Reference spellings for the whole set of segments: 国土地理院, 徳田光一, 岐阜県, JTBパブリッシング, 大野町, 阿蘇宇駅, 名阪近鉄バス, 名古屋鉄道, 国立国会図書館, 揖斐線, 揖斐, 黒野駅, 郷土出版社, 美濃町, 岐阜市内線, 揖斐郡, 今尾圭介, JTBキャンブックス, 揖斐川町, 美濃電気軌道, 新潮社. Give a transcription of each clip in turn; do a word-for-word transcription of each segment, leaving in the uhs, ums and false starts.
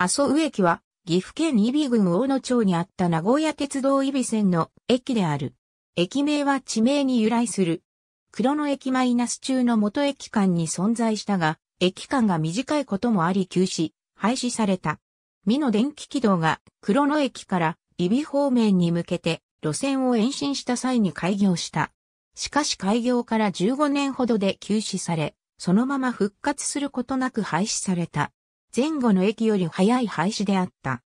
阿蘇宇駅は、岐阜県揖斐郡大野町にあった名古屋鉄道揖斐線の駅である。駅名は地名に由来する。黒野駅マイナス中の元駅間に存在したが、駅間が短いこともあり休止、廃止された。美濃電気軌道が黒野駅から揖斐方面に向けて路線を延伸した際に開業した。しかし開業からじゅうごねんほどで休止され、そのまま復活することなく廃止された。前後の駅より早い廃止であった。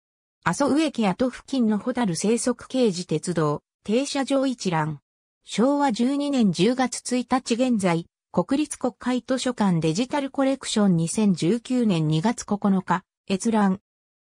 阿蘇宇駅跡付近の蛍生息軽自鉄道、停車場一覧。昭和じゅうにねんじゅうがつついたち現在、国立国会図書館デジタルコレクションにせんじゅうきゅうねんにがつここのか、閲覧。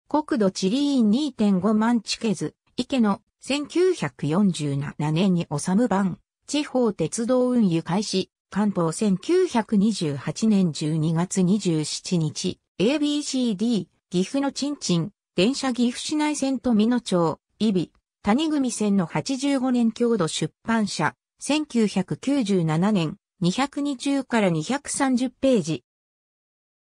国土地理院 にてんご 万地形図、池のせんきゅうひゃくよんじゅうななねんに修版、地方鉄道運輸開始、関東せんきゅうひゃくにじゅうはちねんじゅうにがつにじゅうしちにち、エービーシーディー、岐阜のちんちん、電車岐阜市内線と美濃町、揖斐、谷組線のはちじゅうごねん郷土出版社、せんきゅうひゃくきゅうじゅうななねん、にひゃくにじゅうからにひゃくさんじゅうページ。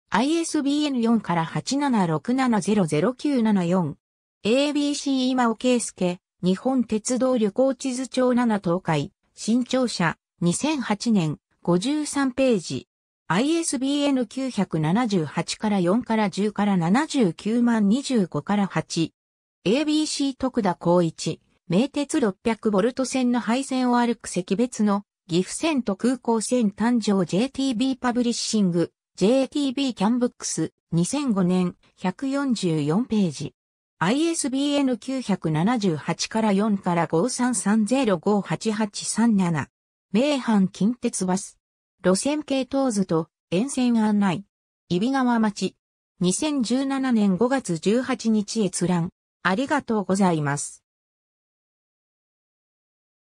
アイエスビーエヌよん からはちななろくななぜろぜろきゅうななよん。エービーシー 今尾圭介、日本鉄道旅行地図帳なな東海、新潮社、にせんはちねん、ごじゅうさんページ。アイエスビーエヌきゅうひゃくななじゅうはち からよんからじゅうからななじゅうきゅうまんにじゅうごからはち。エービーシー 徳田光一、名鉄ろっぴゃくボルト線の廃線を歩く石別の、岐阜線と空港線誕生 ジェーティービー パブリッシング、ジェーティービー キャンブックス、にせんごねん、ひゃくよんじゅうよんページ。アイエスビーエヌきゅうひゃくななじゅうはち からよんからごさんさんぜろごはちはちさんなな。名阪近鉄バス。路線系統図と沿線案内。揖斐川町。にせんじゅうななねんごがつじゅうはちにち閲覧。ありがとうございます。